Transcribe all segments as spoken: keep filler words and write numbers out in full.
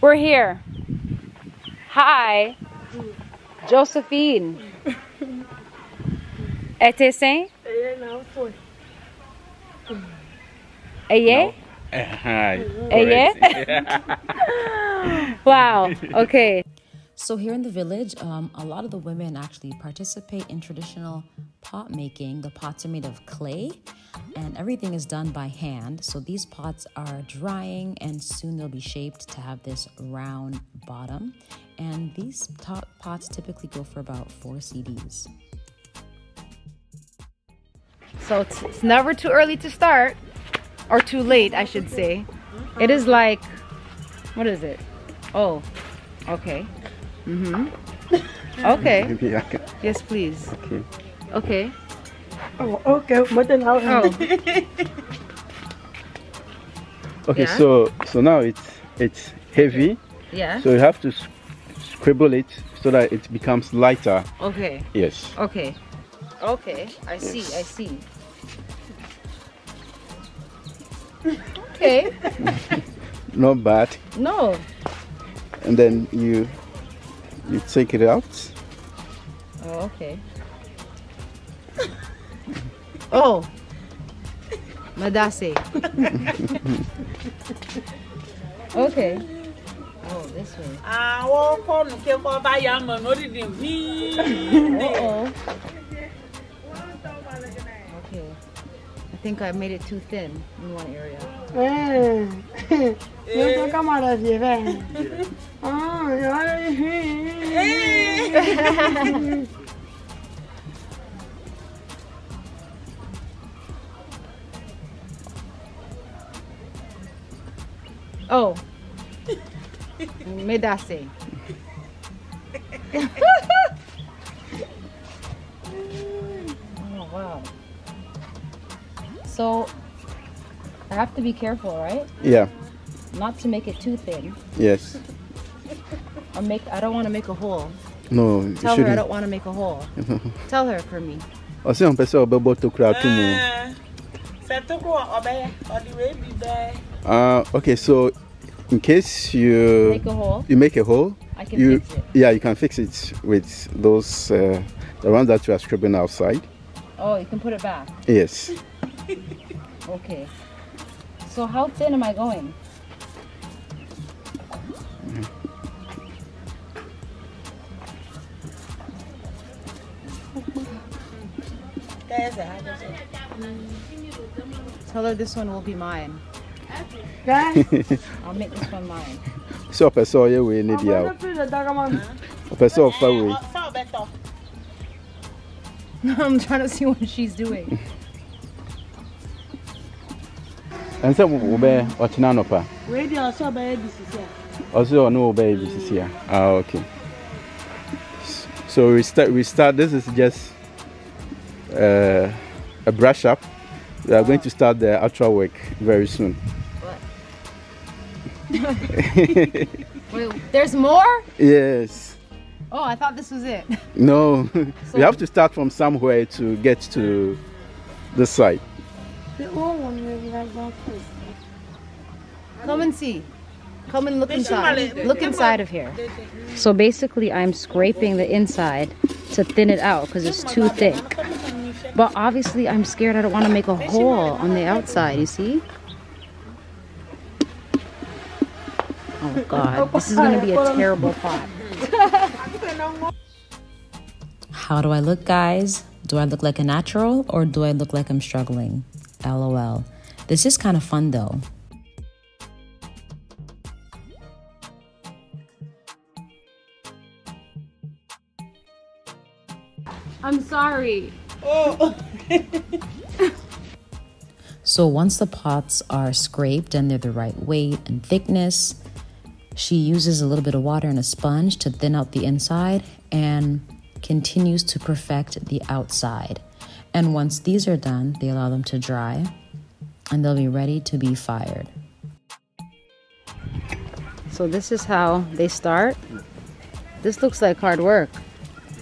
We're here. Hi, Josephine. Était sain? No, foi. Aye? Hi. Aye? Wow, okay. So here in the village, um, a lot of the women actually participate in traditional pot making. The pots are made of clay and everything is done by hand. So these pots are drying and soon they'll be shaped to have this round bottom. And these top pots typically go for about four C Ds. So it's, it's never too early to start, or too late, I should say. It is like, what is it? Oh, okay. Mm-hmm. Okay. Yes, please. Okay. Okay. Oh, okay. Oh. Okay, yeah. so so now it's it's heavy. Yeah. So you have to scribble it so that it becomes lighter. Okay. Yes. Okay. Okay. I yes. see. I see. Okay. Not bad. No. And then you. You take it out. Oh, okay. Oh, madase. Okay. Oh, this way. Ah, oh, come, come, come, buy your man. What did you mean? Oh. Okay. I think I made it too thin in one area. Hey. You come out of here, man. Oh, yeah. Oh, medase. Oh, wow. So I have to be careful, right? Yeah. Not to make it too thin. Yes. I make. I don't want to make a hole. No, you Tell shouldn't. her I don't want to make a hole. Tell her for me. I see on person obebo tokra tumo. Se tokro obe odiwe bibe. Ah, okay. So, in case you make a hole, you make a hole. I can you, fix it. Yeah, you can fix it with those uh, the ones that you are scribbling outside. Oh, you can put it back. Yes. Okay. So how thin am I going? Tell her this one will be mine. I'll make this one mine. So a person here we need you. A person far away. I'm trying to see what she's doing. And so we be otinanopa. Where do you so be B C C? Also no be B C C. Ah, okay. So we start. We start. This is just. Uh, a brush up. We are oh. going to start the actual work very soon. What? Wait, there's more? Yes. Oh, I thought this was it. No, so we have to start from somewhere to get to the site. The old one will be like that first. Come and see. Come and look inside. Look inside of here. So basically, I'm scraping the inside to thin it out because it's too thick. But obviously, I'm scared I don't want to make a hole on the outside, you see? Oh God, this is going to be a terrible pot. How do I look, guys? Do I look like a natural or do I look like I'm struggling? L O L. This is kind of fun though. I'm sorry. Oh. So once the pots are scraped and they're the right weight and thickness, she uses a little bit of water and a sponge to thin out the inside and continues to perfect the outside. And once these are done, they allow them to dry and they'll be ready to be fired. So this is how they start. This looks like hard work.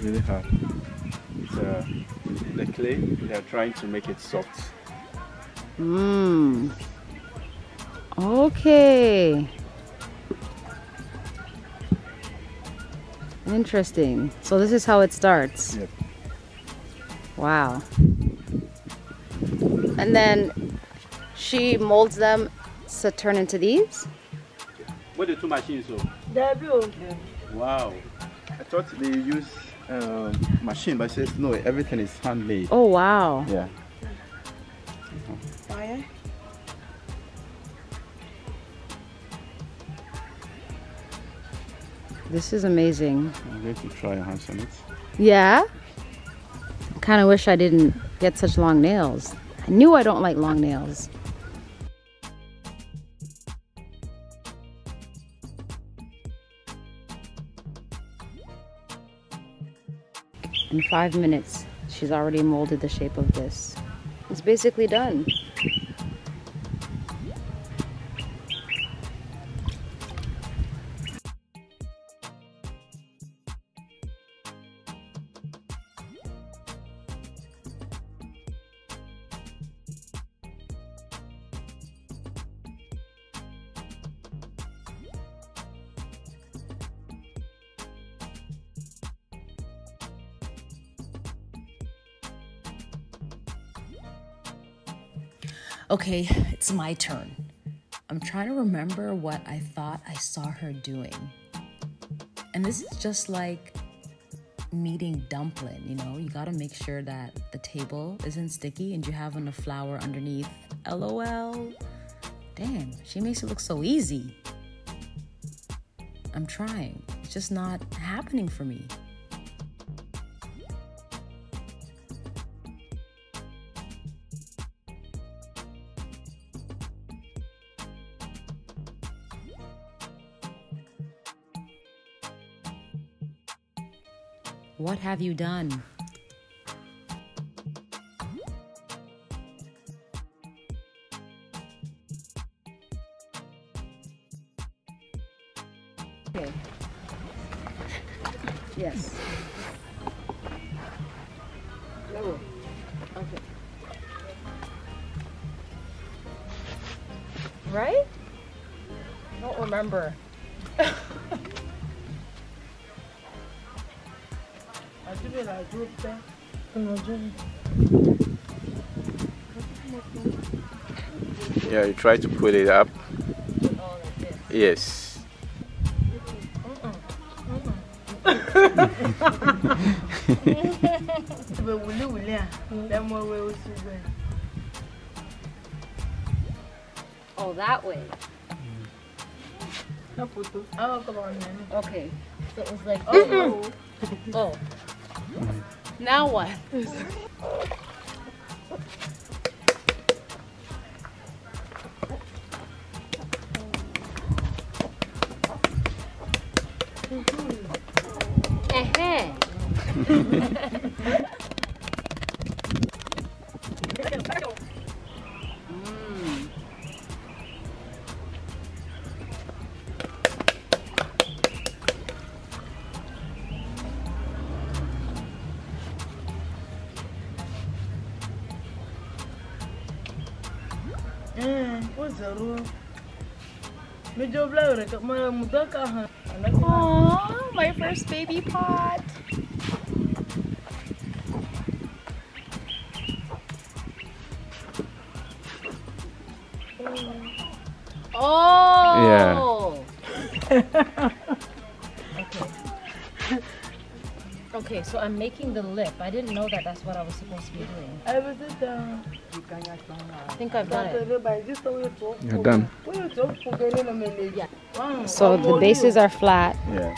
Really hard. It's uh, the clay, they are trying to make it soft. Mmm. Okay. Interesting. So this is how it starts. Yep. Wow. And then she molds them to turn into these? What are the two machines? The blue. Wow. I thought they use uh, machine, but she says no, everything is handmade. Oh, wow. Yeah. Fire. This is amazing. I'm going to try a hand on it. Yeah? I kind of wish I didn't get such long nails. I knew I don't like long nails. In five minutes, she's already molded the shape of this. It's basically done. Okay, it's my turn. I'm trying to remember what I thought I saw her doing. And this is just like kneading dumpling, you know? You gotta make sure that the table isn't sticky and you have enough flour underneath. LOL. Damn, she makes it look so easy. I'm trying. It's just not happening for me. What have you done? Okay. Yes. No. Okay. Right? I don't remember. Yeah, you try to put it up. Oh, like this. Yes. Mm-mm. Mm-mm. Oh, that way. Okay. So it was like, oh, oh. Oh. Now what? Aww, my first baby pot. Oh! Yeah. Okay. Okay, so I'm making the lip. I didn't know that that's what I was supposed to be doing. I was it done. I think I've done it. You're done. So the bases are flat. Yeah.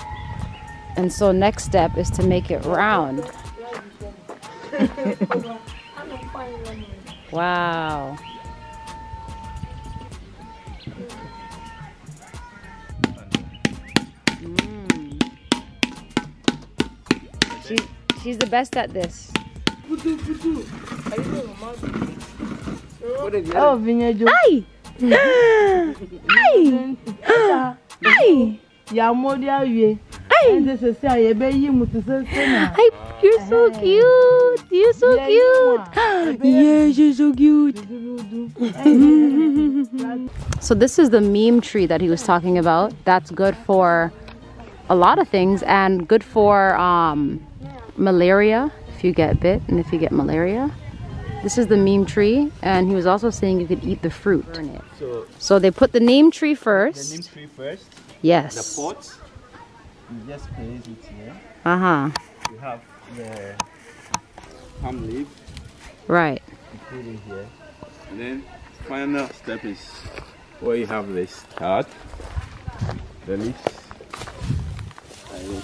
And so next step is to make it round. Wow. Mm. She, she's the best at this. Oh, vineyard. Ay! Ay! Ay! Ay! You're so cute! You're so cute! Yes, you're so cute! So this is the neem tree that he was talking about. That's good for a lot of things, and good for um, malaria if you get bit and if you get malaria. This is the neem tree, and he was also saying you could eat the fruit. So, so they put the neem tree first. The neem tree first. Yes. The pot. You just place it here. Uh huh. You have the palm leaf. Right. You put it here. And then final step is where you have the start, the leaves, and,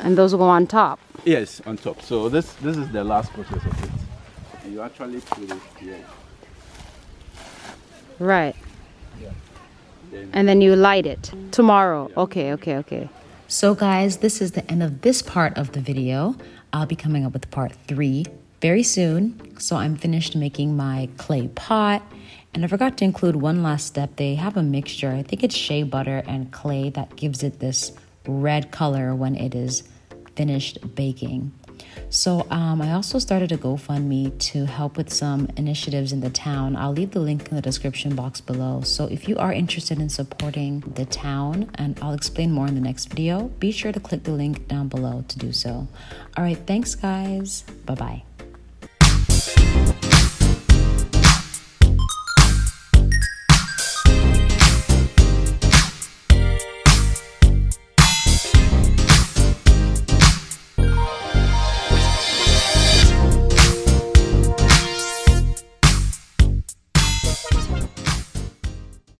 and those will go on top. Yes, on top. So this this is the last process of it. You actually put it here. Right. Yeah. Then and then you light it tomorrow. Yeah. Okay, okay, okay. So guys, this is the end of this part of the video. I'll be coming up with part three very soon. So I'm finished making my clay pot. And I forgot to include one last step. They have a mixture. I think it's shea butter and clay that gives it this red color when it is finished baking. So um, I also started a GoFundMe to help with some initiatives in the town. I'll leave the link in the description box below. So if you are interested in supporting the town, and I'll explain more in the next video, be sure to click the link down below to do so. All right, thanks guys. Bye-bye.